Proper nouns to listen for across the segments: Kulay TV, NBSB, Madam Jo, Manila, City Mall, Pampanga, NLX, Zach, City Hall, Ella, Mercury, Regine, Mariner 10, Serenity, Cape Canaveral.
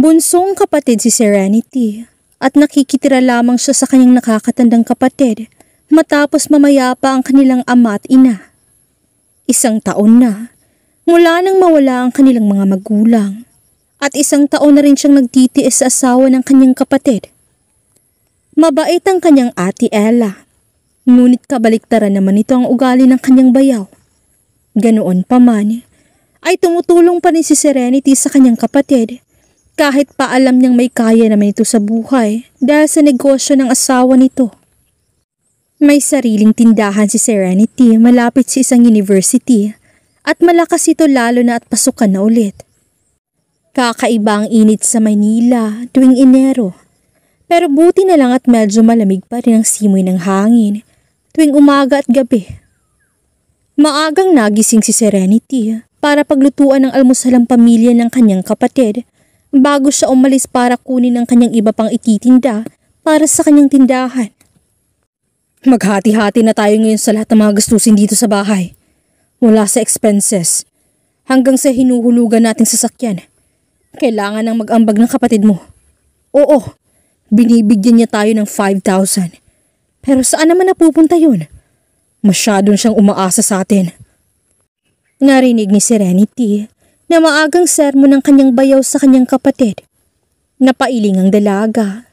Bunsong kapatid si Serenity at nakikitira lamang siya sa kanyang nakakatandang kapatid matapos mamaya pa ang kanilang ama at ina. Isang taon na mula nang mawala ang kanilang mga magulang at isang taon na rin siyang nagtitiis sa asawa ng kanyang kapatid. Mabait ang kanyang ate Ella, ngunit kabaliktaran naman ito ang ugali ng kanyang bayaw. Ganoon pa man, ay tumutulong pa rin si Serenity sa kanyang kapatid kahit pa alam niyang may kaya naman ito sa buhay dahil sa negosyo ng asawa nito. May sariling tindahan si Serenity malapit sa isang university at malakas ito lalo na at pasukan na ulit. Kakaiba ang init sa Manila tuwing Enero, pero buti na lang at medyo malamig pa rin ang simoy ng hangin tuwing umaga at gabi. Maagang nagising si Serenity para paglutuan ng almusal ang pamilya ng kanyang kapatid bago siya umalis para kunin ang kanyang iba pang ititinda para sa kanyang tindahan. Maghati-hati na tayo ngayon sa lahat ng mga gastusin dito sa bahay. Mula sa expenses hanggang sa hinuhulugan nating sasakyan. Kailangan ng mag-ambag ng kapatid mo. Oo, binibigyan niya tayo ng 5,000. Pero saan naman napupunta yun? Masyadong siyang umaasa sa atin. Narinig ni Serenity na maagang sermon ng kanyang bayaw sa kanyang kapatid. Napailing ang dalaga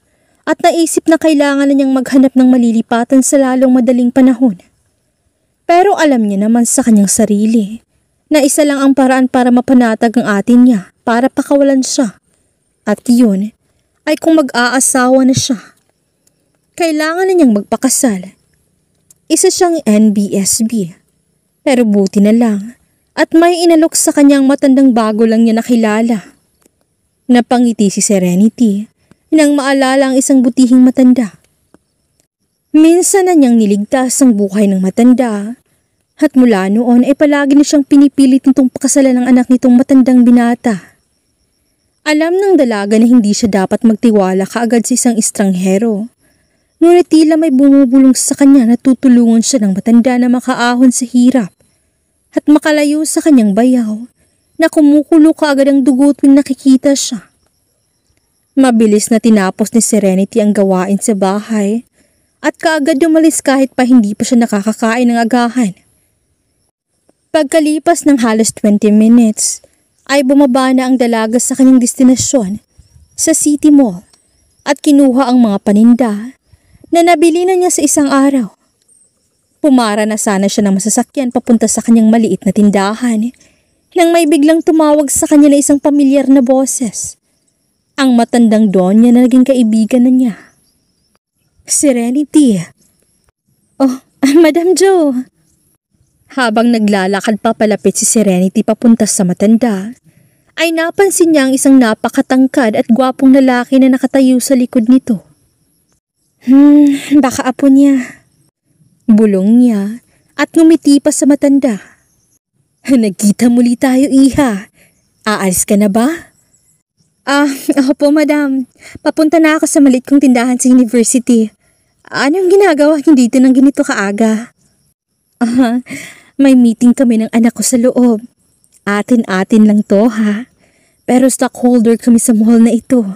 at naisip na kailangan na niyang maghanap ng malilipatan sa lalong madaling panahon. Pero alam niya naman sa kanyang sarili na isa lang ang paraan para mapanatag ang atin niya para pakawalan siya. At yun ay kung mag-aasawa na siya. Kailangan na niyang magpakasal. Isa siyang NBSB, pero buti na lang at may inalok sa kanyang matandang bago lang niya nakilala. Napangiti si Serenity nang maalala ang isang butihing matanda. Minsan na niyang niligtas ang buhay ng matanda at mula noon ay palagi na siyang pinipilit nitong pakasalan ng anak nitong matandang binata. Alam ng dalaga na hindi siya dapat magtiwala kaagad sa isang estranghero. Ngunit tila may bumubulong sa kanya na tutulungan siya ng matanda na makaahon sa hirap at makalayo sa kanyang bayaw na kumukulo kaagad ang dugo tuwing nakikita siya. Mabilis na tinapos ni Serenity ang gawain sa bahay at kaagad umalis kahit pa hindi pa siya nakakakain ng agahan. Pagkalipas ng halos 20 minutes ay bumaba na ang dalaga sa kanyang destinasyon sa City Mall at kinuha ang mga paninda na nabili na niya sa isang araw. Pumara na sana siya ng masasakyan papunta sa kanyang maliit na tindahan nang may biglang tumawag sa kanya na isang pamilyar na boses. Ang matandang donya na naging kaibigan na niya. Serenity. Oh, Madam Jo. Habang naglalakad pa palapit si Serenity papunta sa matanda, ay napansin niya ang isang napakatangkad at gwapong lalaki na nakatayo sa likod nito. Baka apo niya. Bulong niya at ngumiti pa sa matanda. Nagkita muli tayo, iha. Aalis ka na ba? Opo, madam. Papunta na ako sa maliit kong tindahan sa university. Anong ginagawa hindi dito ng ganito kaaga? May meeting kami ng anak ko sa loob. Atin-atin lang to, ha? Pero stockholder kami sa mall na ito.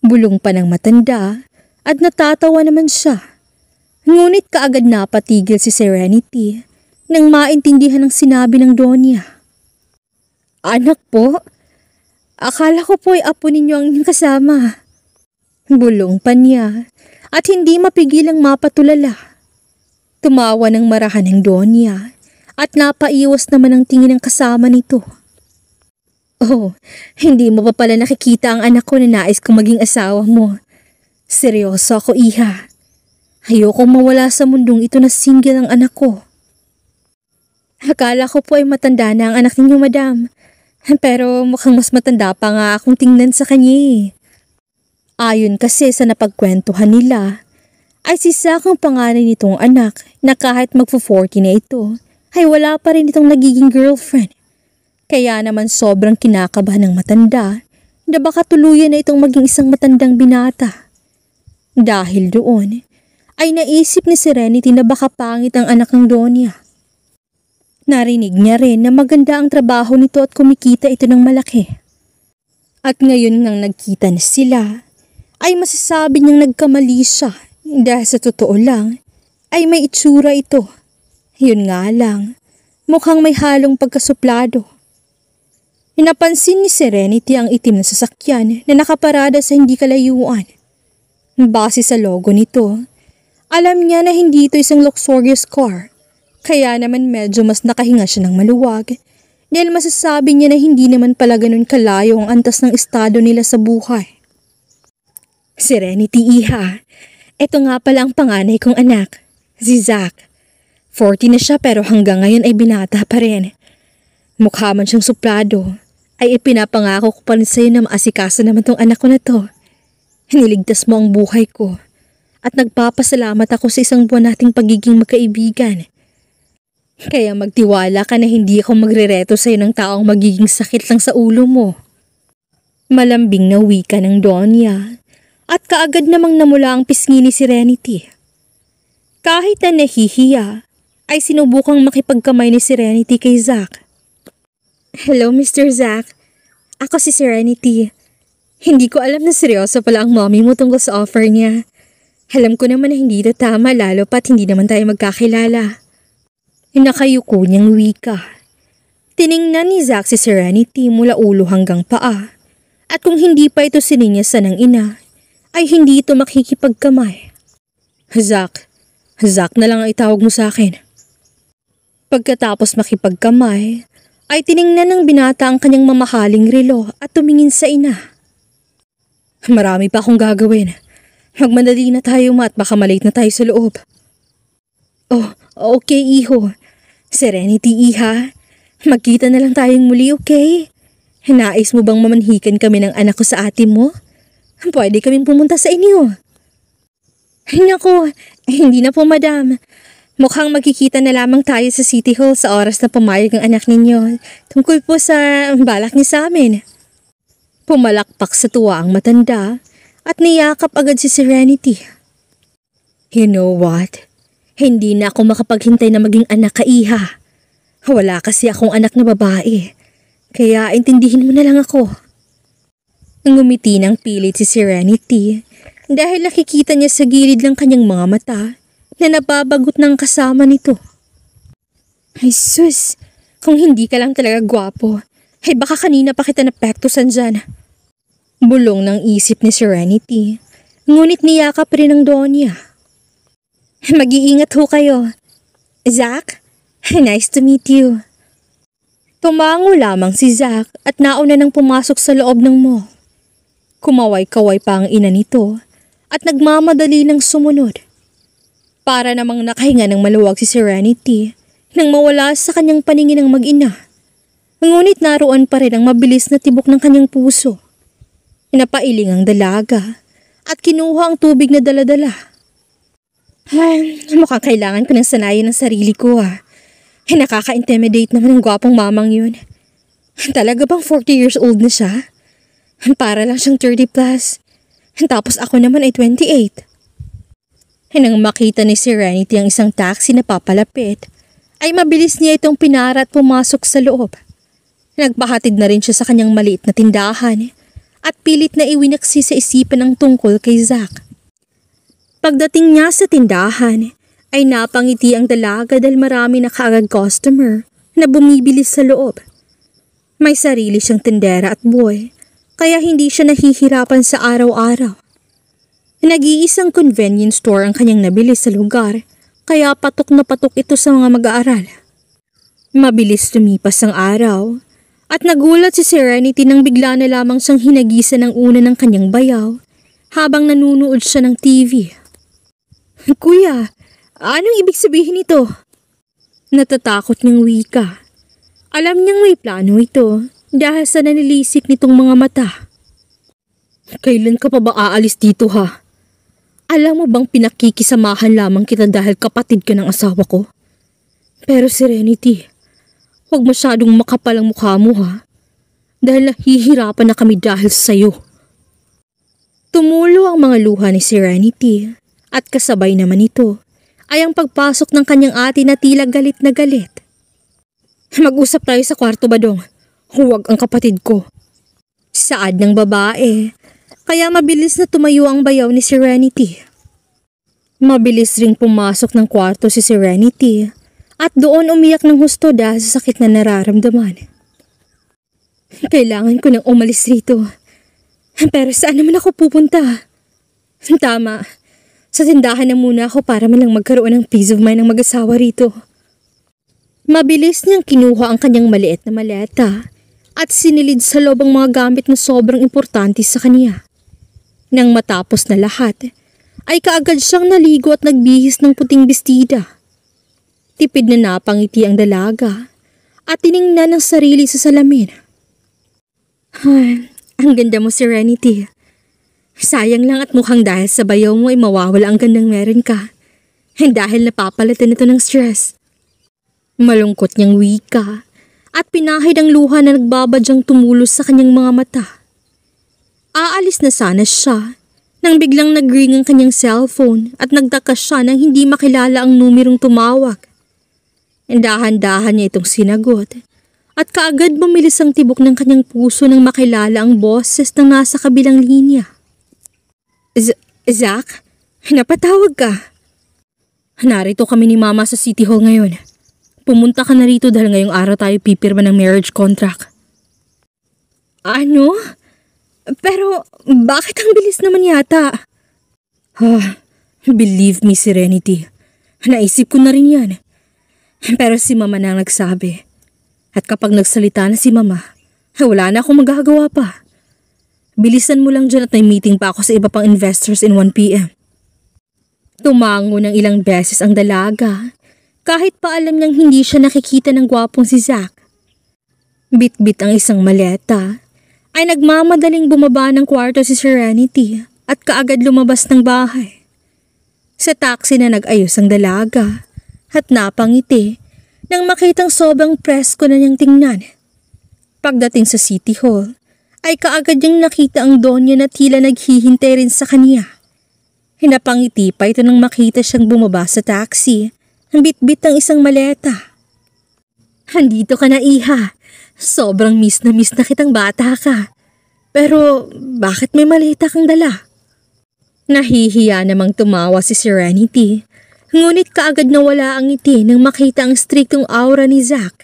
Bulong pa ng matanda. At natatawa naman siya. Ngunit kaagad napatigil si Serenity nang maintindihan ang sinabi ng donya. Anak po? Akala ko po ay apo ninyo ang inyong kasama. Bulong pa niya at hindi mapigilang mapatulala. Tumawa ng marahan ng donya at napaiwas naman ang tingin ng kasama nito. Oh, hindi mo pa pala nakikita ang anak ko na nais kong maging asawa mo. Seryoso ako, iha. Ayokong mawala sa mundong ito na single ang anak ko. Akala ko po ay matanda na ang anak ninyo, madam. Pero mukhang mas matanda pa nga akong tingnan sa kanya. Ayon kasi sa napagkwentuhan nila, ay si Zach ang pangalan nitong anak na kahit magpo-40 na ito, ay wala pa rin itong nagiging girlfriend. Kaya naman sobrang kinakabahan ng matanda na baka tuluyan na itong maging isang matandang binata. Dahil doon, ay naisip ni Serenity na baka pangit ang anak ng donya. Narinig niya rin na maganda ang trabaho nito at kumikita ito ng malaki. At ngayon nang nagkita na sila, ay masasabi niyang nagkamali siya dahil sa totoo lang ay may itsura ito. Yun nga lang, mukhang may halong pagkasuplado. Inapansin ni Serenity ang itim na sasakyan na nakaparada sa hindi kalayuan. Base sa logo nito, alam niya na hindi ito isang luxurious car, kaya naman medyo mas nakahinga siya ng maluwag. Dahil masasabi niya na hindi naman pala ganun kalayo ang antas ng estado nila sa buhay. Serenity, iha. Ito nga pala ang panganay kong anak, si Zach. 40 na siya pero hanggang ngayon ay binata pa rin. Mukha man siyang suplado, ay ipinapangako ko pa rin sa'yo na maasikasa naman tong anak ko na to. Niligtas mo ang buhay ko at nagpapasalamat ako sa isang buwan nating pagiging magkaibigan. Kaya magtiwala ka na hindi ako magrereto sa'yo ng taong magiging sakit lang sa ulo mo. Malambing na wika ng Donya at kaagad namang namula ang pisngi ni Serenity. Kahit na nahihiya, ay sinubukang makipagkamay ni Serenity kay Zach. Hello Mr. Zach, ako si Serenity. Hindi ko alam na seryoso pala ang mommy mo tungkol sa offer niya. Alam ko naman na hindi ito tama lalo pat hindi naman tayo magkakilala. Nakayuko niyang wika. Tiningnan ni Zach si Serenity mula ulo hanggang paa. At kung hindi pa ito sininyasan ng ina, ay hindi ito makikipagkamay. Zach, Zach na lang ang itawag mo sa akin. Pagkatapos makipagkamay, ay tiningnan ng binata ang kanyang mamahaling relo at tumingin sa ina. Marami pa akong gagawin. Magmadali na tayo ma at baka malate na tayo sa loob. Oh, okay iho. Serenity, iha. Magkita na lang tayong muli, okay? Nais mo bang mamanhikan kami ng anak ko sa ate mo? Pwede kaming pumunta sa inyo. Naku, hindi na po madam. Mukhang magkikita na lamang tayo sa City Hall sa oras na pumayag ang anak ninyo tungkol po sa balak niya sa amin. Pumalakpak sa tuwa ang matanda at niyakap agad si Serenity. You know what? Hindi na ako makapaghintay na maging anak ka, iha. Wala kasi akong anak na babae. Kaya intindihin mo na lang ako. Ngumiti ng pilit si Serenity dahil nakikita niya sa gilid ng kanyang mga mata na nababagot ng kasama nito. Ay sus, kung hindi ka lang talaga gwapo, ay baka kanina pa kita napektusan dyan. Bulong ng isip ni Serenity, ngunit niyakap rin ng Donya. Mag-iingat ho kayo. Zach, nice to meet you. Tumango lamang si Zach at nauna nang pumasok sa loob ng mall. Kumaway-kaway pa ang ina nito at nagmamadali ng sumunod. Para namang nakahinga ng maluwag si Serenity nang mawala sa kanyang paningin ng mag-ina. Ngunit naroon pa rin ang mabilis na tibok ng kanyang puso. Napailing ang dalaga at kinuha ang tubig na daladala. Ay, mukhang kailangan ko ng sanayan ng sarili ko ah. Ay, nakaka-intimidate naman ang gwapong mamang yun. Talaga bang 40 years old na siya? Para lang siyang 30 plus. Tapos ako naman ay 28. Nang makita ni Serenity ang isang taxi na papalapit, ay mabilis niya itong pinara at pumasok sa loob. Nagpahatid na rin siya sa kanyang maliit na tindahan at pilit na iwinaksi sa isipan ang tungkol kay Zach. Pagdating niya sa tindahan, ay napangiti ang dalaga dahil marami na kaagad customer na bumibili sa loob. May sarili siyang tendera at boy, kaya hindi siya nahihirapan sa araw-araw. Nag-iisang convenience store ang kanyang nabili sa lugar, kaya patok na patok ito sa mga mag-aaral. Mabilis lumipas ang araw, at nagulat si Serenity nang bigla na lamang siyang hinagisa ng una ng kanyang bayaw habang nanunood siya ng TV. Kuya, anong ibig sabihin ito? Natatakot niyang wika. Alam niyang may plano ito dahil sa nanilisik nitong mga mata. Kailan ka pa ba aalis dito ha? Alam mo bang pinakikisamahan lamang kita dahil kapatid ka ng asawa ko? Pero Serenity, huwag masyadong makapal ang mukha mo ha? Dahil nahihirapan na kami dahil sa'yo. Tumulo ang mga luha ni Serenity. At kasabay naman ito ay ang pagpasok ng kanyang ate na tila galit na galit. Mag-usap tayo sa kwarto ba dong? Huwag ang kapatid ko. saad ng babae, kaya mabilis na tumayo ang bayaw ni Serenity. Mabilis ring pumasok ng kwarto si Serenity at doon umiyak ng husto dahil sa sakit na nararamdaman. Kailangan ko nang umalis rito. Pero saan naman ako pupunta? Tama, sa tindahan na muna ako para man lang magkaroon ng peace of mind ng mag-asawa rito. Mabilis niyang kinuha ang kanyang maliit na maleta at sinilid sa loob ang mga gamit na sobrang importante sa kanya. Nang matapos na lahat, ay kaagad siyang naligo at nagbihis ng puting bestida. Tipid na napangiti ang dalaga at tiningnan ang sarili sa salamin. Ay, ang ganda mo, Serenity. Sayang lang at mukhang dahil sa bayaw mo ay mawawala ang gandang meron ka. Dahil napapalitan ito ng stress. Malungkot niyang wika at pinahid ang luha na nagbabadyang tumulos sa kanyang mga mata. Aalis na sana siya nang biglang nagring ang kanyang cellphone at nagtakas siya nang hindi makilala ang numerong tumawag. Dahan-dahan niya itong sinagot at kaagad bumilis ang tibok ng kanyang puso nang makilala ang boses na nasa kabilang linya. Zach, napatawag ka. Narito kami ni Mama sa City Hall ngayon. Pumunta ka na rito dahil ngayong araw tayo pipirma ng marriage contract. Ano? Pero bakit ang bilis naman yata? Believe me, Serenity. Naisip ko na rin yan. Pero si Mama na ang nagsabi. At kapag nagsalita na si Mama, wala na akong magagawa pa. Bilisan mo lang dyan at may meeting pa ako sa iba pang investors in 1 PM. Tumango ng ilang beses ang dalaga. Kahit pa alam niyang hindi siya nakikita ng gwapong si Zach. Bit-bit ang isang maleta ay nagmamadaling bumaba ng kwarto si Serenity at kaagad lumabas ng bahay. Sa taxi na nag-ayos ang dalaga at napangiti nang makitang sobrang presko na niyang tingnan. Pagdating sa City Hall ay kaagad niyang nakita ang donya na tila naghihintay rin sa kanya. Hinapangiti pa ito nang makita siyang bumaba sa taxi. Ang bitbit ng isang maleta. Andito ka na, Iha. Sobrang miss na kitang bata ka. Pero bakit may maleta kang dala? Nahihiya namang tumawa si Serenity. Ngunit kaagad nawala ang ngiti nang makita ang striktong aura ni Zach.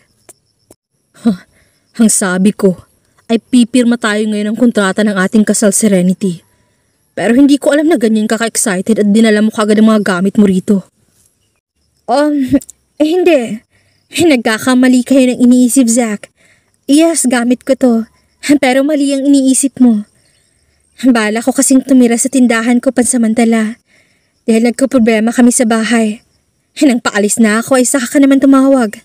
Ang sabi ko ay pipirma tayo ngayon ng kontrata ng ating kasal, Serenity. Pero hindi ko alam na ganyan kaka-excited at dinala mo kagad ang mga gamit mo rito. Hindi. Nagkakamali kayo ng iniisip, Zach. Yes, gamit ko to. Pero mali ang iniisip mo. Bala ko kasing tumira sa tindahan ko pansamantala. Dahil nagkaproblema kami sa bahay. Nang paalis na ako ay saka ka naman tumawag.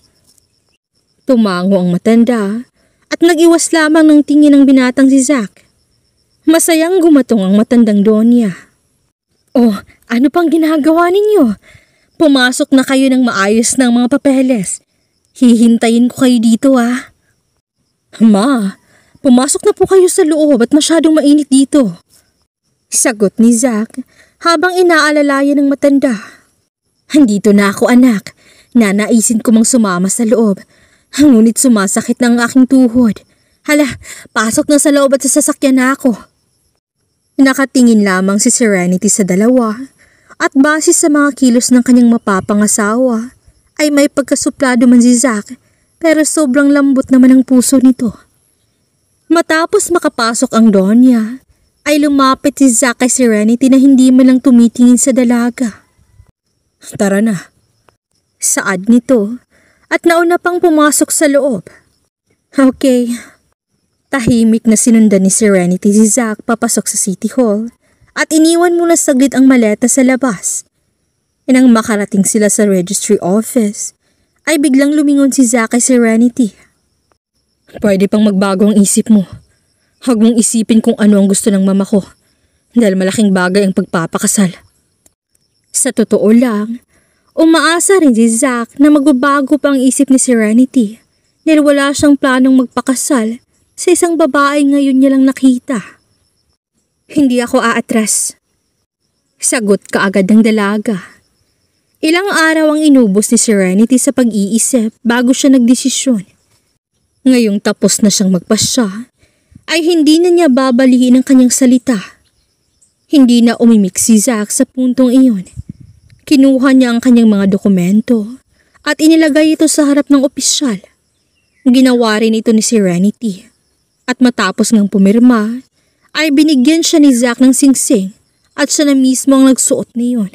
Tumango ang matanda at nag-iwas lamang ng tingin ng binatang si Zach. Masayang gumatong ang matandang donya. Ano pang ginagawa ninyo? Pumasok na kayo ng maayos ng mga papeles. Hihintayin ko kayo dito, ah. Ma, pumasok na po kayo sa loob at masyadong mainit dito. Sagot ni Zach habang inaalalayan ng matanda. Andito na ako, anak. Nanaisin ko mang sumama sa loob. Ngunit sumasakit na ang aking tuhod. Hala, pasok na sa loob at sasakyan na ako. Nakatingin lamang si Serenity sa dalawa. At base sa mga kilos ng kanyang mapapangasawa, ay may pagkasuplado man si Zach pero sobrang lambot naman ang puso nito. Matapos makapasok ang donya, ay lumapit si Zach kay Serenity na hindi man lang tumitingin sa dalaga. Tara na. Saad nito at nauna pang pumasok sa loob. Okay. Tahimik na sinundan ni Serenity si Zach papasok sa City Hall. At iniwan muna saglit ang maleta sa labas. Nang makarating sila sa registry office, ay biglang lumingon si Zach kay Serenity. Pwede pang magbago ang isip mo. Huwag mong isipin kung ano ang gusto ng mama ko, dahil malaking bagay ang pagpapakasal. Sa totoo lang, umaasa rin si Zach na magbabago pa ang isip ni Serenity dahil wala siyang planong magpakasal sa isang babae ngayon niya lang nakita. Hindi ako aatras. Sagot kaagad ng dalaga. Ilang araw ang inubos ni Serenity sa pag-iisip bago siya nagdesisyon. Ngayong tapos na siyang magpasya, ay hindi na niya babalihin ang kanyang salita. Hindi na umimik si Zach sa puntong iyon. Kinuha niya ang kanyang mga dokumento at inilagay ito sa harap ng opisyal. Ginawa rin ito ni Serenity. At matapos ng pumirma, ay binigyan siya ni Zach ng singsing at siya na mismo ang nagsuot niyon.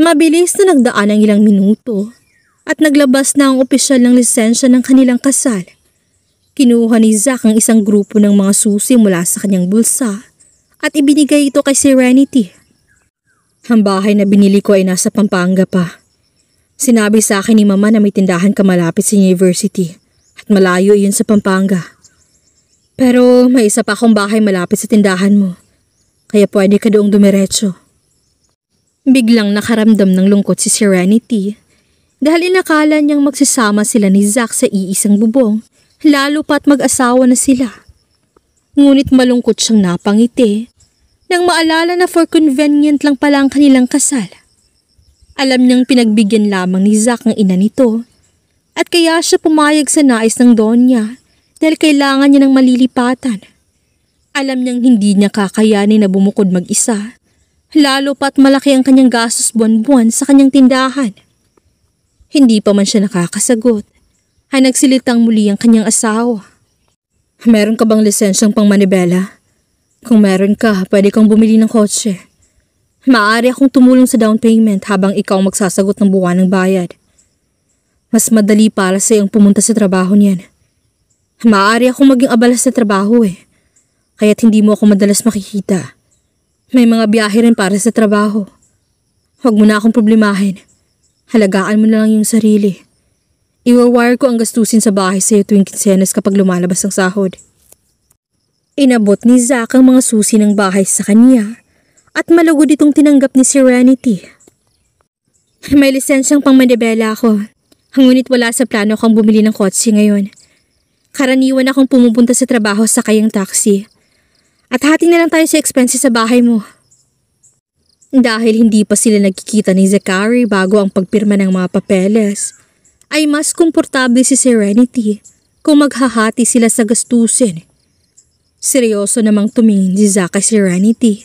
Mabilis na nagdaan ang ilang minuto at naglabas na ang opisyal ng lisensya ng kanilang kasal. Kinuha ni Zach ang isang grupo ng mga susi mula sa kanyang bulsa at ibinigay ito kay Serenity. Ang bahay na binili ko ay nasa Pampanga pa. Sinabi sa akin ni Mama na may tindahan ka malapit sa university at malayo iyon sa Pampanga. Pero may isa pa akong bahay malapit sa tindahan mo, kaya pwede ka doong dumiretso. Biglang nakaramdam ng lungkot si Serenity dahil inakala niyang magsasama sila ni Zach sa iisang bubong, lalo pa't mag-asawa na sila. Ngunit malungkot siyang napangiti nang maalala na for convenient lang pala ang kanilang kasal. Alam niyang pinagbigyan lamang ni Zach ang ina nito at kaya siya pumayag sa nais ng donya. Dahil kailangan niya ng malilipatan. Alam niyang hindi niya kakayanin na bumukod mag-isa, lalo pa't malaki ang kanyang gastos buwan-buwan sa kanyang tindahan. Hindi pa man siya nakakasagot, ay nagsilitang muli ang kanyang asawa. Meron ka bang lisensyang pangmanibela? Kung meron ka, pwede kang bumili ng kotse. Maaari akong tumulong sa down payment habang ikaw magsasagot ng buwan ng bayad. Mas madali para sa iyong pumunta sa trabaho niyan. Maaari akong maging abala sa trabaho kaya't hindi mo ako madalas makikita. May mga biyahe rin para sa trabaho. Huwag mo na akong problemahin. Halagaan mo na lang yung sarili. Iwawire ko ang gastusin sa bahay sa'yo tuwing kinsenas kapag lumalabas ang sahod. Inabot ni Zach ang mga susi ng bahay sa kanya at malugod itong tinanggap ni Serenity. May lisensyang pangmanibela ako, ngunit wala sa plano kang bumili ng kotse ngayon. Karaniwan akong pumupunta sa trabaho sa kayang taxi. At hati na lang tayo sa expenses sa bahay mo. Dahil hindi pa sila nagkikita ni Zachary bago ang pagpirma ng mga papeles, ay mas komportable si Serenity kung maghahati sila sa gastusin. Seryoso namang tumingin si Zach kay Serenity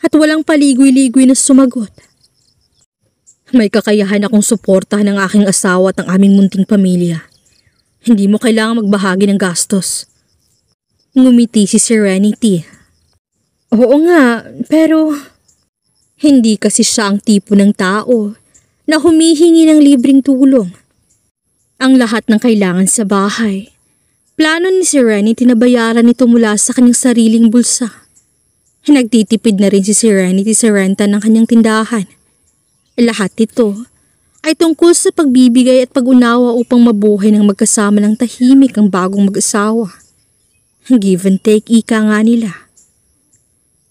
at walang paligoy-ligoy na sumagot. May kakayahan akong suportahan ng aking asawa at ang aming munting pamilya. Hindi mo kailangang magbahagi ng gastos. Ngumiti si Serenity. Oo nga, pero hindi kasi siya ang tipo ng tao na humihingi ng libreng tulong. Ang lahat ng kailangan sa bahay, plano ni Serenity na bayaran ito mula sa kanyang sariling bulsa. Nagtitipid na rin si Serenity sa renta ng kanyang tindahan. Lahat ito ay tungkol sa pagbibigay at pag-unawa upang mabuhay ng magkasama ng tahimik ang bagong mag-asawa. Give and take ika nga nila.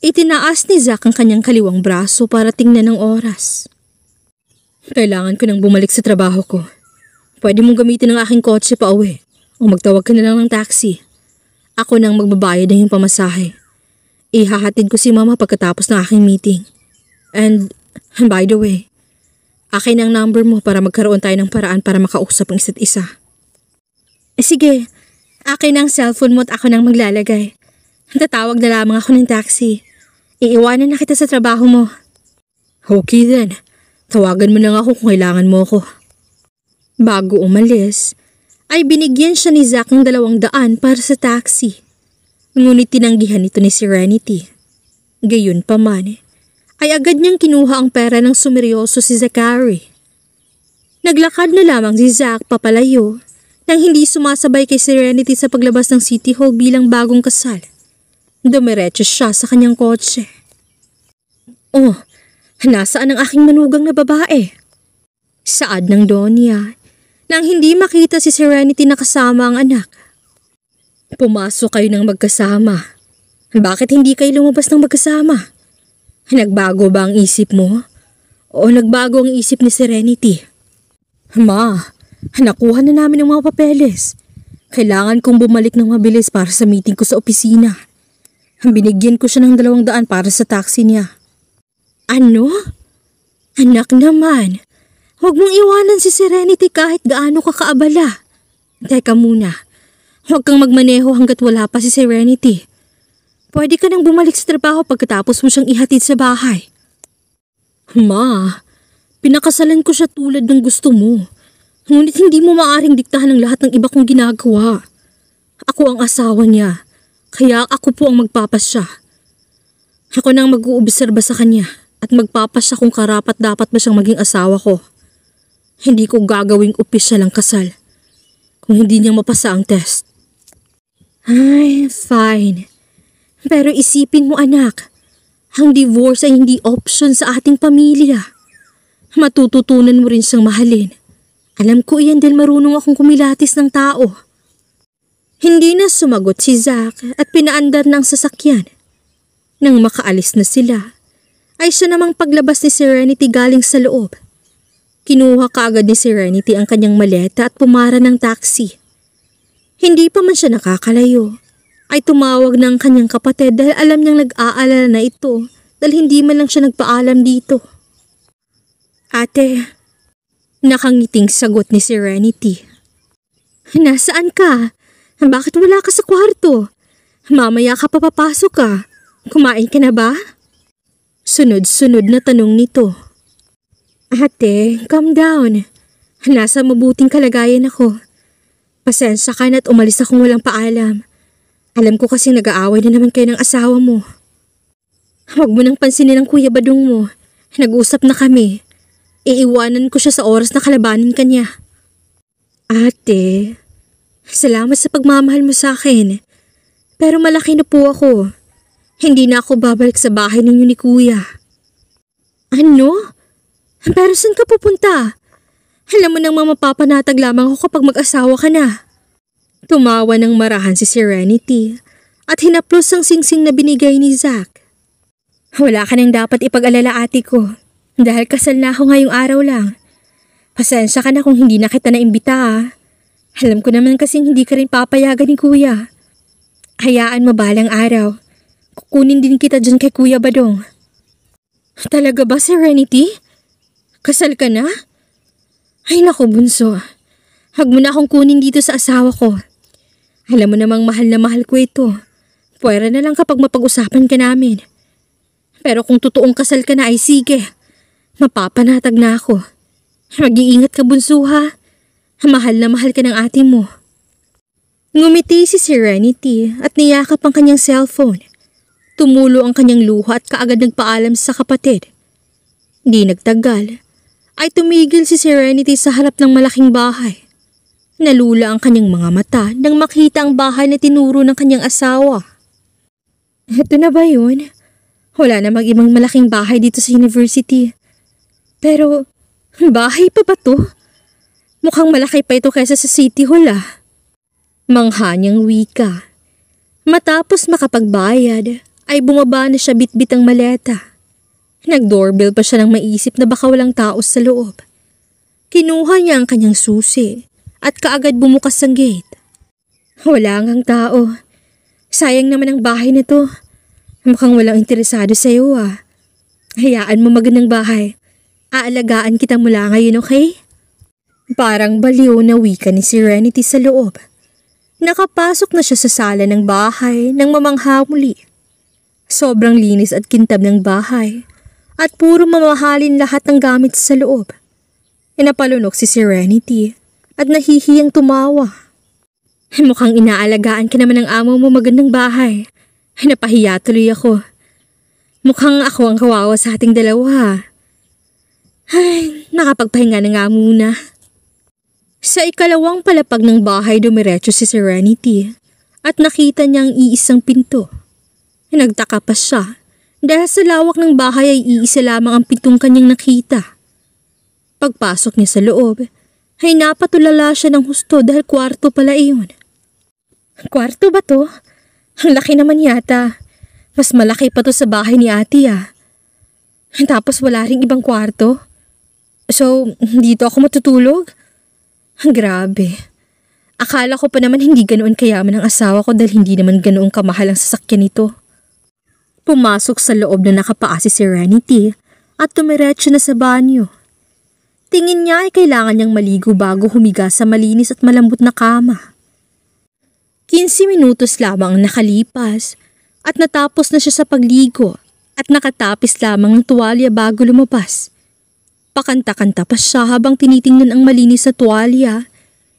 Itinaas ni Zach ang kanyang kaliwang braso para tingnan ng oras. Kailangan ko nang bumalik sa trabaho ko. Pwede mong gamitin ang aking kotse pa uwi o magtawag ka na lang ng taxi. Ako nang magbabayad ng iyong pamasahe. Ihahatid ko si Mama pagkatapos ng aking meeting. And by the way, akin ang number mo para magkaroon tayo ng paraan para makausap ang isa't isa. Sige, akin ang cellphone mo at ako nang maglalagay. Tatawag na lamang ako ng taxi. Iiwanan na kita sa trabaho mo. Okay then, tawagan mo lang ako kung kailangan mo ako. Bago umalis, ay binigyan siya ni Zach ng 200 para sa taxi. Ngunit tinanggihan ito ni Serenity. Gayunpaman, ay agad niyang kinuha ang pera ng sumeryoso si Zachary. Naglakad na lamang si Zach papalayo nang hindi sumasabay kay Serenity sa paglabas ng City Hall bilang bagong kasal. Dumiretso siya sa kanyang kotse. Oh, nasaan ang aking manugang na babae? Saad ng Donya nang hindi makita si Serenity na kasama ang anak. Pumasok kayo ng magkasama. Bakit hindi kayo lumabas ng magkasama? Nagbago ba ang isip mo? O nagbago ang isip ni Serenity? Ma, nakuha na namin ang mga papeles. Kailangan kong bumalik ng mabilis para sa meeting ko sa opisina. Binigyan ko siya ng 200 para sa taxi niya. Ano? Anak naman, huwag mong iwanan si Serenity kahit gaano ka kaabala. Teka muna, Huwag kang magmaneho hanggat wala pa si Serenity. Pwede ka nang bumalik sa trabaho pagkatapos mo siyang ihatid sa bahay. Ma, pinakasalan ko siya tulad ng gusto mo. Ngunit hindi mo maaaring diktahan ang lahat ng iba kong ginagawa. Ako ang asawa niya, kaya ako po ang magpapasya. Ako nang mag-uobserba sa kanya at magpapasya kung karapat dapat ba siyang maging asawa ko. Hindi ko gagawing opisyal ang kasal kung hindi niya mapasa ang test. Ay, fine. Pero isipin mo anak, ang divorce ay hindi option sa ating pamilya. Matututunan mo rin siyang mahalin. Alam ko iyan dahil marunong akong kumilatis ng tao. Hindi na sumagot si Zach at pinaandar ng sasakyan. Nang makaalis na sila, ay siya namang paglabas ni Serenity galing sa loob. Kinuha kaagad ni Serenity ang kanyang maleta at pumara ng taxi. Hindi pa man siya nakakalayo, ay tumawag ng kanyang kapatid dahil alam niyang nag-aalala na ito dahil hindi man lang siya nagpaalam dito. Ate, nakangiting sagot ni Serenity. Nasaan ka? Bakit wala ka sa kwarto? Mamaya ka papapasok ka. Kumain ka na ba? Sunod-sunod na tanong nito. Ate, calm down. Nasa mabuting kalagayan ako. Pasensya ka na at umalis akong walang paalam. Alam ko kasi nag-aaway na naman kayo ng asawa mo. Huwag mo nang pansinin ang kuya badong mo. Nag-usap na kami. Iiwanan ko siya sa oras na kalabanin ka niya. Ate, salamat sa pagmamahal mo sa akin. Pero malaki na po ako. Hindi na ako babalik sa bahay ninyo ni kuya. Ano? Pero saan ka pupunta? Alam mo nang mamapapanatag lamang ako kapag mag-asawa ka na. Tumawa ng marahan si Serenity at hinaplos ang singsing na binigay ni Zach. Wala ka nang dapat ipag-alala ate ko dahil kasal na ako ngayong araw lang. Pasensya ka na kung hindi na kita naimbita ah. Alam ko naman kasing hindi ka rin papayagan ni kuya. Hayaan mo balang araw. Kukunin din kita dyan kay kuya Badong. Talaga ba Serenity? Kasal ka na? Ay naku bunso, huwag mo na akong kunin dito sa asawa ko. Alam mo namang mahal na mahal ko ito. Pwera na lang kapag mapag-usapan ka namin. Pero kung totoong kasal ka na ay sige. Mapapanatag na ako. Mag-iingat ka bunso ha. Mahal na mahal ka ng ate mo. Ngumiti si Serenity at niyakap ang kanyang cellphone. Tumulo ang kanyang luha at kaagad nagpaalam sa kapatid. Di nagtagal, ay tumigil si Serenity sa harap ng malaking bahay. Nalula ang kanyang mga mata nang makita ang bahay na tinuro ng kanyang asawa. Eto na ba yun? Wala namang ibang malaking bahay dito sa university. Pero, bahay pa ba to? Mukhang malaki pa ito kaysa sa City Hall ah. Manghanyang wika. Matapos makapagbayad, ay bumaba na siya bitbit ang maleta. Nag-doorbell pa siya ng maisip na baka walang tao sa loob. Kinuha niya ang kanyang susi at kaagad bumukas ang gate. Wala ngang tao. Sayang naman ang bahay na to. Mukhang walang interesado sa iyo ah. Hayaan mo magandang bahay. Aalagaan kita mula ngayon, okay? Parang baliw na wika ni Serenity sa loob. Nakapasok na siya sa sala ng bahay nang mamangha muli. Sobrang linis at kintab ng bahay at puro mamahalin lahat ng gamit sa loob. Inapalunok si Serenity at nahihiyang tumawa. Mukhang inaalagaan ka naman ng amo mo magandang bahay. Napahiya tuloy ako. Mukhang ako ang kawawa sa ating dalawa. Ay, nakapagpahinga na nga muna. Sa ikalawang palapag ng bahay dumiretso si Serenity at nakita niya ang iisang pinto. Nagtaka pa siya dahil sa lawak ng bahay ay iisa lamang ang pintong kanyang nakita. Pagpasok niya sa loob, ay napatulala siya ng husto dahil kwarto pala iyon. Kwarto ba to? Ang laki naman yata. Mas malaki pa to sa bahay ni ate ah. Tapos wala ring ibang kwarto. So, dito ako matutulog? Grabe. Akala ko pa naman hindi ganoon kayaman ang asawa ko dahil hindi naman ganoong kamahal ang sasakyan nito. Pumasok sa loob na nakapaa si Serenity at tumiretso na sa banyo. Tingin niya ay kailangan niyang maligo bago humiga sa malinis at malambot na kama. 15 minutos lamang nakalipas at natapos na siya sa pagligo at nakatapis lamang ng tuwalya bago lumabas. Pakanta-kanta pa siya habang tinitingnan ang malinis na tuwalya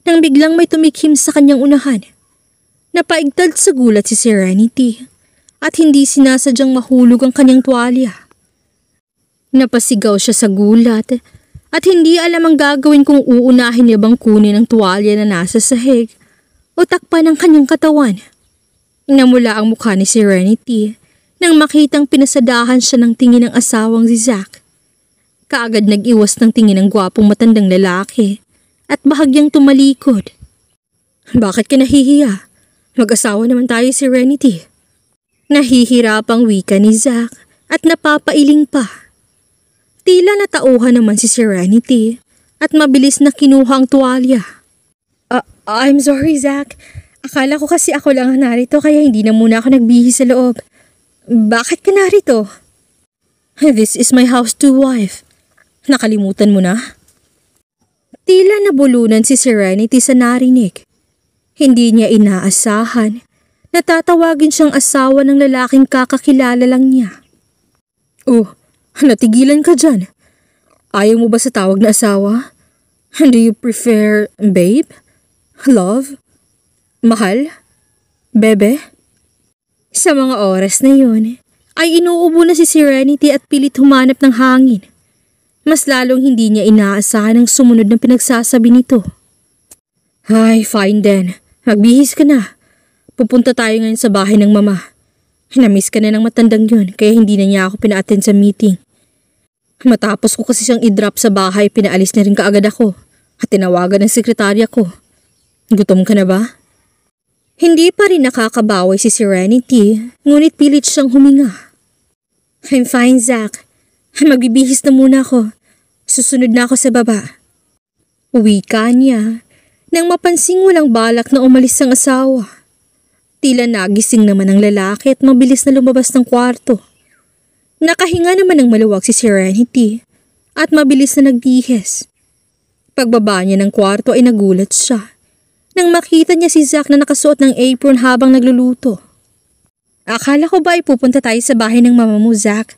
nang biglang may tumikhim sa kanyang unahan. Napaigtad sa gulat si Serenity at hindi sinasadyang mahulog ang kanyang tuwalya. Napasigaw siya sa gulat at hindi alam ang gagawin kung uunahin niya bang kunin ang tuwalya na nasa sahig o takpan ang kanyang katawan. Namula ang mukha ni Serenity nang makitang pinasadahan siya ng tingin ng asawang si Zach. Kaagad nag-iwas ng tingin ng gwapong matandang lalaki at bahagyang tumalikod. Bakit ka nahihiya? Mag-asawa naman tayo, Serenity. Nahihirapang wika ni Zach at napapailing pa. Tila natauhan naman si Serenity at mabilis na kinuha ang tuwalya. I'm sorry, Zach. Akala ko kasi ako lang narito kaya hindi na muna ako nagbihi sa loob. Bakit ka narito? This is my house to wife. Nakalimutan mo na? Tila nabulunan si Serenity sa narinig. Hindi niya inaasahan na tatawagin siyang asawa ng lalaking kakakilala lang niya. Oh, natigilan ka dyan. Ayaw mo ba sa tawag na asawa? Do you prefer babe? Love? Mahal? Bebe? Sa mga oras na yun, ay inuubo na si Serenity at pilit humanap ng hangin. Mas lalong hindi niya inaasahan ang sumunod na pinagsasabi nito. Ay, fine then. Magbihis ka na. Pupunta tayo ngayon sa bahay ng mama. Namiss ka na ng matandang yun kaya hindi na niya ako pina-attend sa meeting. Matapos ko kasi siyang i-drop sa bahay, pinaalis na rin kaagad ako at tinawagan ng sekretarya ko. Gutom ka na ba? Hindi pa rin nakakabawi si Serenity, ngunit pilit siyang huminga. I'm fine, Zach. Magbibihis na muna ako. Susunod na ako sa baba. Uwi ka niya nang mapansing walang balak na umalis ang asawa. Tila nagising naman ang lalaki at mabilis na lumabas ng kwarto. Nakahinga naman ng maluwag si Serenity at mabilis na nagdihes. Pagbaba niya ng kwarto ay nagulat siya nang makita niya si Zach na nakasuot ng apron habang nagluluto. Akala ko ba ay pupunta tayo sa bahay ng mama mo, Zach?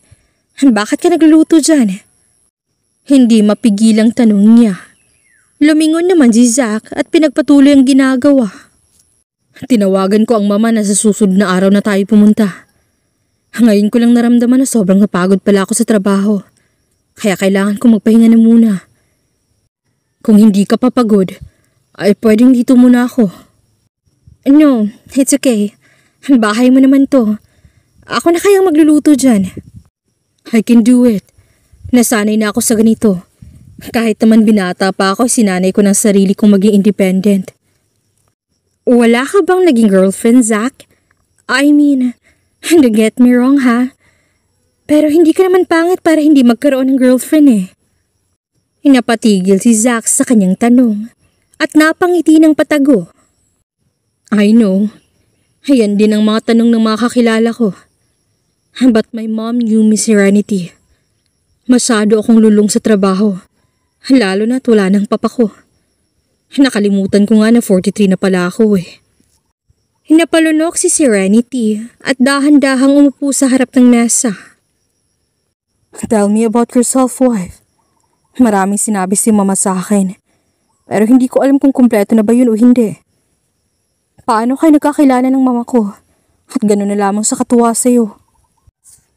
Bakit ka nagluluto dyan? Hindi mapigilang tanong niya. Lumingon naman si Zach at pinagpatuloy ang ginagawa. Tinawagan ko ang mama na sa susunod na araw na tayo pumunta. Ngayon ko lang naramdaman na sobrang napagod pala ako sa trabaho. Kaya kailangan ko magpahinga na muna. Kung hindi ka papagod, ay pwedeng dito muna ako. No, it's okay. Bahay mo naman to. Ako na kayang magluluto dyan. I can do it. Nasanay na ako sa ganito. Kahit naman binata pa ako, sinanay ko ng sarili kong maging independent. Wala ka bang naging girlfriend, Zach? I mean, don't get me wrong ha. Pero hindi ka naman pangit para hindi magkaroon ng girlfriend eh. Napatigil si Zach sa kanyang tanong at napangiti ng patago. I know, ayan din ang mga tanong ng mga kakilala ko. But my mom knew me, Serenity. Masyado akong lulong sa trabaho, lalo na't wala ng papa ko. Nakalimutan ko nga na 43 na pala ako eh. Napalunok si Serenity at dahan-dahang umupo sa harap ng mesa. Tell me about yourself, wife. Maraming sinabi si mama sa akin. Pero hindi ko alam kung kumpleto na ba yun o hindi. Paano kayo nagkakilala ng mama ko? At gano'n na lamang sa katuwa sa'yo.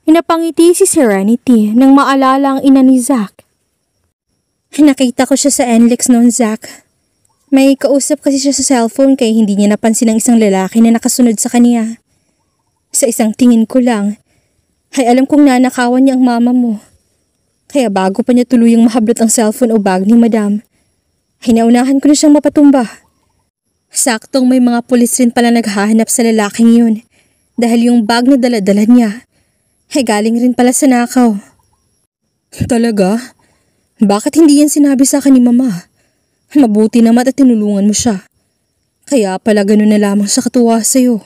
Inapangiti si Serenity nang maalala ang ina ni Zach. Nakita ko siya sa NLX noon, Zach. May kausap kasi siya sa cellphone kaya hindi niya napansin ang isang lalaki na nakasunod sa kaniya. Sa isang tingin ko lang, ay alam kong nanakawan niya ang mama mo. Kaya bago pa niya tuluyang mahablot ang cellphone o bag ni Madam, hinaunahan ko na siyang mapatumba. Saktong may mga pulis rin pala naghahanap sa lalaking yun dahil yung bag na daladala niya ay galing rin pala sa nakaw. Talaga? Bakit hindi yan sinabi sa akin ni mama? Mabuti naman at tinulungan mo siya. Kaya pala ganun na lamang siya katuwa sa'yo.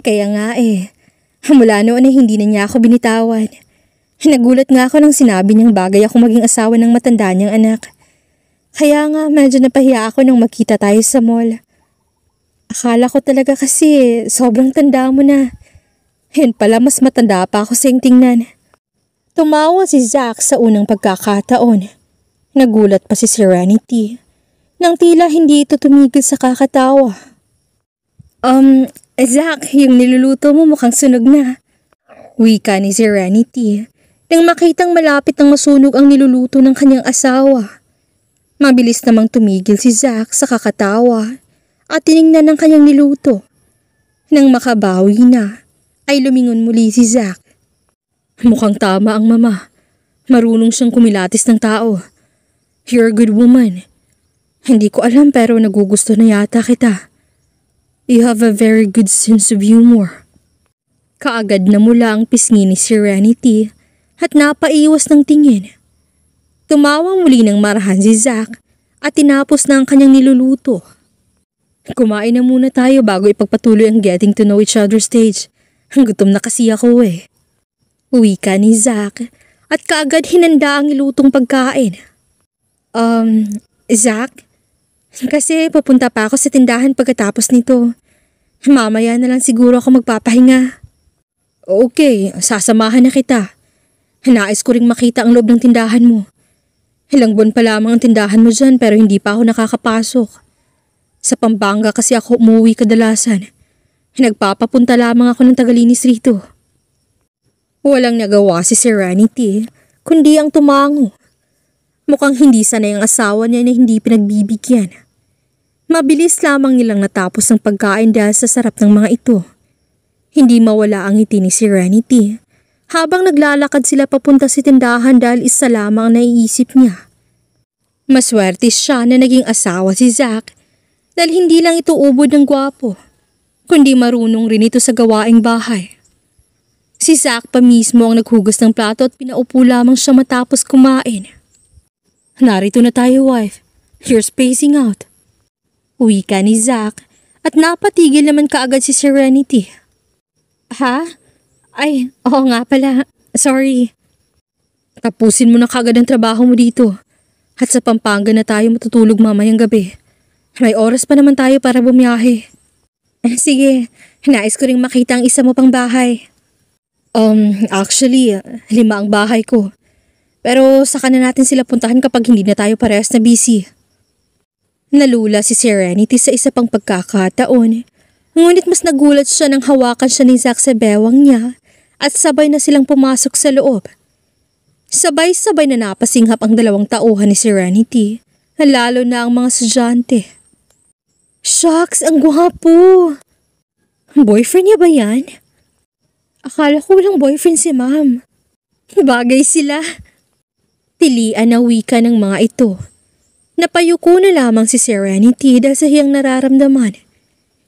Kaya nga eh, mula noon ay hindi na niya ako binitawan. Nagulat nga ako nang sinabi niyang bagay akong maging asawa ng matanda niyang anak. Kaya nga medyo napahiya ako nang magkita tayo sa mall. Akala ko talaga kasi sobrang tanda mo na. Yan pala, mas matanda pa ako sa iyong tingnan. Tumawa si Zach sa unang pagkakataon. Nagulat pa si Serenity. Nang tila hindi ito tumigil sa kakatawa. Zach, yung niluluto mo mukhang sunog na. Wika ni Serenity nang makitang malapit ng masunog ang niluluto ng kanyang asawa. Mabilis namang tumigil si Zach sa kakatawa at tinignan ng kanyang niluto. Nang makabawi na, ay lumingon muli si Zach. Mukhang tama ang mama. Marunong siyang kumilatis ng tao. You're a good woman. Hindi ko alam pero nagugusto na yata kita. You have a very good sense of humor. Kaagad na mula ang pisngi ni Serenity at napaiwas ng tingin. Tumawa muli ng marahan si Zach at tinapos na ang kanyang niluluto. Kumain na muna tayo bago ipagpatuloy ang getting to know each other stage. Ang gutom na kasi ako eh. Uwi ka ni Zach at kaagad hinanda ang ilutong pagkain. Zach? Kasi papunta pa ako sa tindahan pagkatapos nito. Mamaya na lang siguro ako magpapahinga. Okay, sasamahan na kita. Nais ko ring makita ang loob ng tindahan mo. Ilang buwan pa lamang ang tindahan mo dyan pero hindi pa ako nakakapasok. Sa Pampanga kasi ako umuwi kadalasan. Nagpapapunta lamang ako ng tagalinis rito. Walang nagawa si Serenity kundi ang tumango. Mukhang hindi sanay ang asawa niya na hindi pinagbibigyan. Mabilis lamang nilang natapos ang pagkain dahil sa sarap ng mga ito. Hindi mawala ang ngiti ni Serenity. Habang naglalakad sila papunta sa tindahan dahil isa lamang naiisip niya. Maswerte siya na naging asawa si Zach dahil hindi lang ito ubod ng gwapo, kundi marunong rin ito sa gawaing bahay. Si Zach pa mismo ang naghugas ng plato at pinaupo lamang siya matapos kumain. Narito na tayo, wife. You're spacing out. Uwi ka ni Zach at napatigil naman kaagad si Serenity. Ha? Ay, oo nga pala. Sorry. Tapusin mo na kagad ang trabaho mo dito. At sa Pampanga na tayo matutulog mamayang gabi. May oras pa naman tayo para bumiyahe. Sige, nais ko ring makita ang isa mo pang bahay. Actually, 5 ang bahay ko. Pero saka na natin sila puntahan kapag hindi na tayo parehas na busy. Nalula si Serenity sa isa pang pagkakataon. Ngunit mas nagulat siya nang hawakan siya ni Zach sa bewang niya. At sabay na silang pumasok sa loob. Sabay-sabay na napasinghap ang dalawang tauhan ni Serenity, lalo na ang mga estudyante. Shucks, ang gwapo! Boyfriend niya ba yan? Akala ko walang boyfriend si ma'am. Bagay sila. Tilian na wika ng mga ito. Napayuko na lamang si Serenity dahil sa hiyang nararamdaman.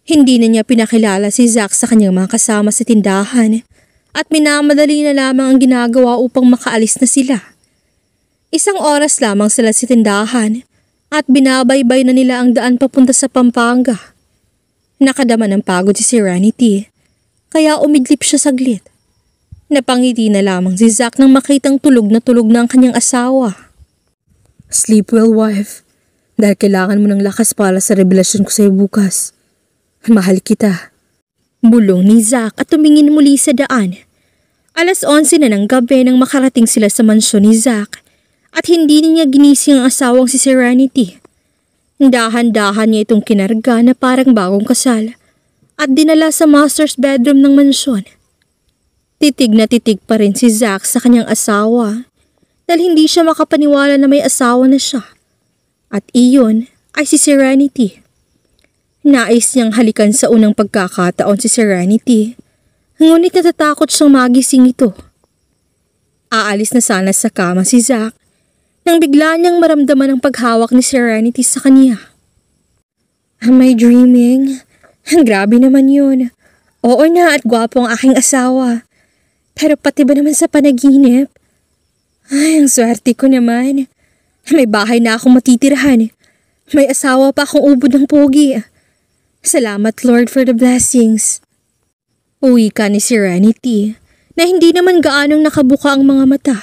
Hindi na niya pinakilala si Zach sa kanyang mga kasama sa tindahan. At minamadali na lamang ang ginagawa upang makaalis na sila. Isang oras lamang sila sa tindahan at binabaybay na nila ang daan papunta sa Pampanga. Nakadama ng pagod si Serenity, kaya umidlip siya saglit. Napangiti na lamang si Zach nang makitang tulog na ang kanyang asawa. Sleep well, wife. Dahil kailangan mo ng lakas para sa revelasyon ko sa'yo bukas. Mahal kita. Bulong ni Zach at tumingin muli sa daan. 11 na ng gabi nang makarating sila sa mansyon ni Zach at hindi niya ginising ang asawang si Serenity. Dahan-dahan niya itong kinarga na parang bagong kasal at dinala sa master's bedroom ng mansyon. Titig na titig pa rin si Zach sa kanyang asawa dahil hindi siya makapaniwala na may asawa na siya. At iyon ay si Serenity. Nais niyang halikan sa unang pagkakataon si Serenity, ngunit natatakot siyang magising ito. Aalis na sana sa kama si Zach nang bigla niyang maramdaman ang paghawak ni Serenity sa kanya. Am I dreaming? Grabe naman yun. Oo na at gwapo ang aking asawa. Pero pati ba naman sa panaginip? Ay, ang swerte ko naman. May bahay na akong matitirahan. May asawa pa akong ubod ng pogi. Salamat Lord for the blessings. Uwi ka ni Serenity na hindi naman gaanong nakabuka ang mga mata.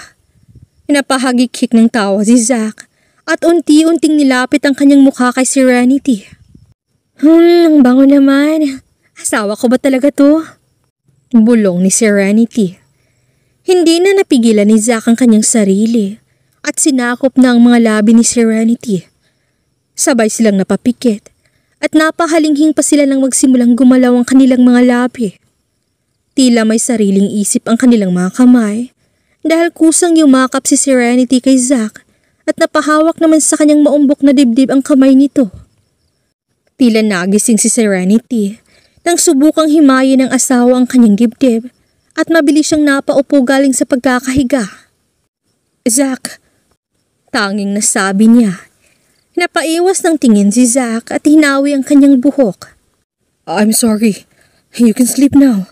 Napahagikik ng tawa si Zach at unti-unting nilapit ang kanyang mukha kay Serenity. Ang bango naman. Asawa ko ba talaga to? Bulong ni Serenity. Hindi na napigilan ni Zach ang kanyang sarili at sinakop na ang mga labi ni Serenity. Sabay silang napapikit at napahalinghing pa sila nang magsimulang gumalaw ang kanilang mga labi. Tila may sariling isip ang kanilang mga kamay dahil kusang yumakap si Serenity kay Zach at napahawak naman sa kanyang maumbok na dibdib ang kamay nito. Tila nagising si Serenity nang subukang himayin ng asawa ang kanyang dibdib at mabilis siyang napaupo galing sa pagkakahiga. "Zach," tanging nasabi niya. Napaiwas ng tingin si Zach at hinawi ang kanyang buhok. "I'm sorry. You can sleep now."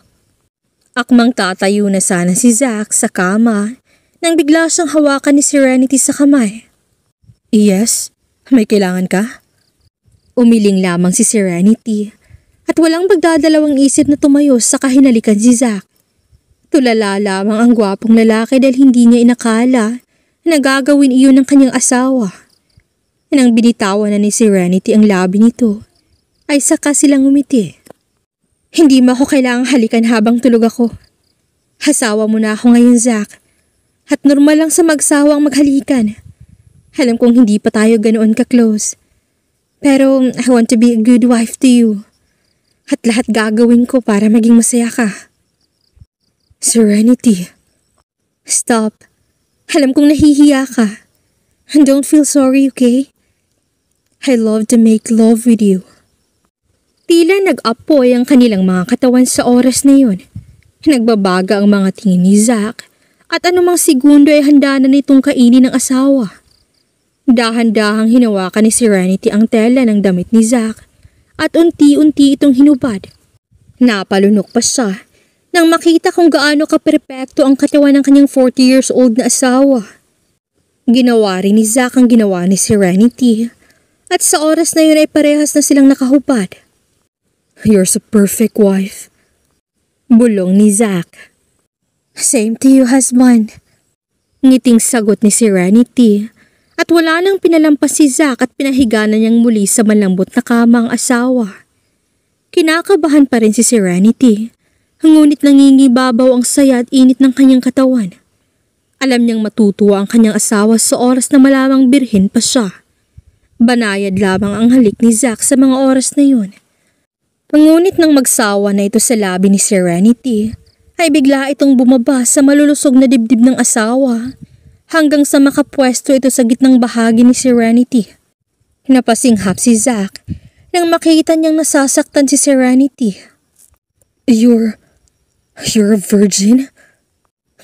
Akmang tatayo na sana si Zach sa kama nang bigla siyang hawakan ni Serenity sa kamay. "Yes? May kailangan ka?" Umiling lamang si Serenity at walang pagdadalawang isip na tumayo sa kahinalikan si Zach. Tulala lamang ang gwapong lalaki dahil hindi niya inakala na gagawin iyon ng kanyang asawa. Nang binitawan na ni Serenity ang labi nito, ay saka silang umiti. "Hindi mo ako kailangang halikan habang tulog ako. Asawa mo na ako ngayon, Zach. At normal lang sa magsawa ang maghalikan. Alam kong hindi pa tayo ganoon ka-close. Pero I want to be a good wife to you. At lahat gagawin ko para maging masaya ka." "Serenity." "Stop. Alam kong nahihiya ka. And don't feel sorry, okay? I love to make love with you." Tila nag-apoy ang kanilang mga katawan sa oras na yun. Nagbabaga ang mga tingin ni Zach. At anumang segundo ay handa na nitong kainin ng asawa. Dahan-dahang hinawakan ni Serenity ang tela ng damit ni Zach at unti-unti itong hinubad. Napalunok pa siya nang makita kung gaano kaperpekto ang katawan ng kanyang 40 years old na asawa. Ginawa rin ni Zach ang ginawa ni Serenity at sa oras na yun ay parehas na silang nakahubad. "You're so perfect, wife," bulong ni Zach. "Same to you, husband." Ngiting sagot ni Serenity at wala nang pinalampas si Zach at pinahiga na niyang muli sa malambot na kama ang asawa. Kinakabahan pa rin si Serenity, ngunit nangingibabaw ang saya at init ng kanyang katawan. Alam niyang matutuwa ang kanyang asawa sa oras na malamang birhen pa siya. Banayad lamang ang halik ni Zach sa mga oras na yun. Ngunit nang magsawa na ito sa labi ni Serenity, ay bigla itong bumaba sa malulusog na dibdib ng asawa hanggang sa makapwesto ito sa gitnang bahagi ni Serenity. Napasinghap si Zach nang makita niyang nasasaktan si Serenity. You're a virgin?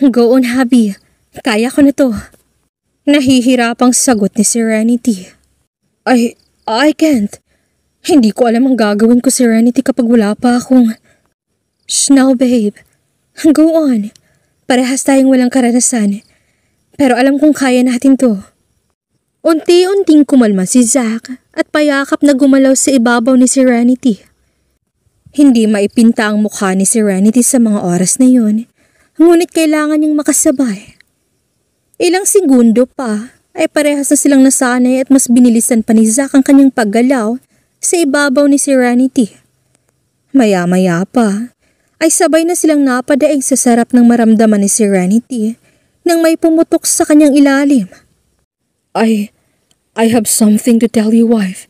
Go on, hubby. Kaya ko na to." Nahihirapang sagot ni Serenity. I can't. Hindi ko alam ang gagawin ko, Serenity, kapag wala pa akong... "Shh now, babe. Go on. Parehas tayong walang karanasan. Pero alam kong kaya natin to." Unti-unting kumalma si Zach at payakap na gumalaw sa ibabaw ni Serenity. Hindi maipinta ang mukha ni Serenity sa mga oras na yun, ngunit kailangan niyang makasabay. Ilang segundo pa ay parehas na silang nasanay at mas binilisan pa ni Zach ang kanyang paggalaw sa ibabaw ni Serenity. Maya-maya pa ay sabay na silang napadaig sa sarap ng maramdaman ni Serenity nang may pumutok sa kanyang ilalim. I have something to tell you, wife.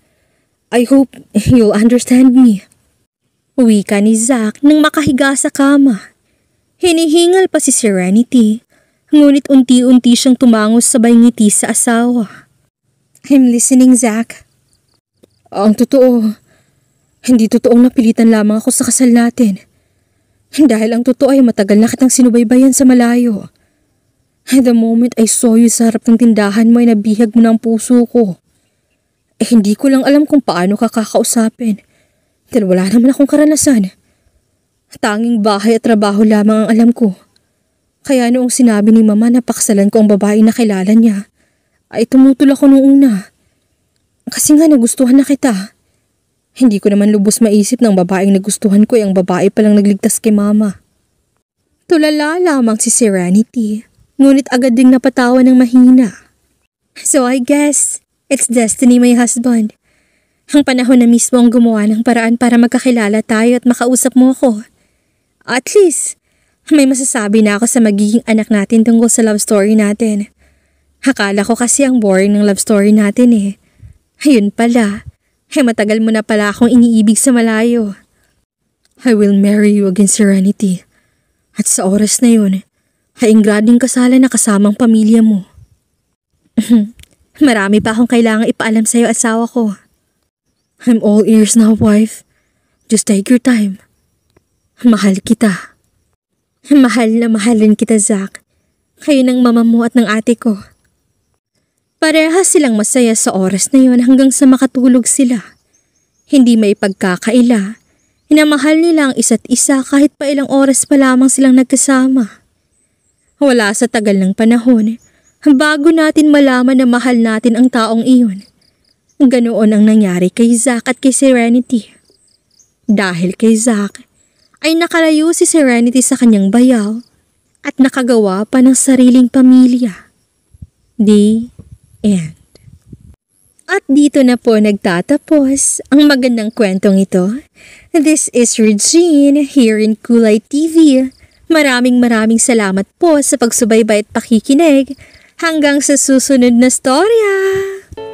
I hope you'll understand me." Wika ni Zach nang makahiga sa kama. Hinihingal pa si Serenity, ngunit unti-unti siyang tumangos sabay ngiti sa asawa. "I'm listening, Zach." "Ang totoo, hindi totoong napilitan lamang ako sa kasal natin. Dahil ang totoo ay matagal na kitang sinubaybayan sa malayo. The moment I saw you sa harap ng tindahan mo ay nabihag mo na ang puso ko. Hindi ko lang alam kung paano ka kakausapin dahil wala naman akong karanasan. Tanging bahay at trabaho lamang ang alam ko. Kaya noong sinabi ni Mama na paksalan ko ang babae na kilala niya, ay tumutol ako noong una. Kasi nga nagustuhan na kita. Hindi ko naman lubos maisip ng babaeng nagustuhan ko ay ang babae palang nagligtas kay Mama." Tulala lamang si Serenity, ngunit agad ding napatawa ng mahina. "So I guess it's destiny, my husband. Ang panahon na mismo ang gumawa ng paraan para magkakilala tayo at makausap mo ko. At least, may masasabi na ako sa magiging anak natin tungkol sa love story natin. Akala ko kasi ang boring ng love story natin eh. Ayun pala. Ay matagal mo na pala akong iniibig sa malayo. I will marry you again, Serenity. At sa oras na yun, ay ingrading kasala na kasamang pamilya mo. Marami pa akong kailangang ipaalam sa'yo, asawa ko. I'm all ears now, wife. Just take your time. Mahal kita. Mahal na mahalin kita, Zach. Kayo ng mama mo at ng ate ko. Parehas silang masaya sa oras na yun hanggang sa makatulog sila. Hindi may pagkakaila. Inamahal nila ang isa't isa kahit pa ilang oras pa lamang silang nagkasama. Wala sa tagal ng panahon, bago natin malaman na mahal natin ang taong iyon. Ganoon ang nangyari kay Zach at kay Serenity. Dahil kay Zach, ay nakalayo si Serenity sa kanyang bayaw at nakagawa pa ng sariling pamilya. The end. At dito na po nagtatapos ang magandang kwentong ito. This is Regine here in Kulay TV. Maraming salamat po sa pagsubaybay at pakikinig. Hanggang sa susunod na storya!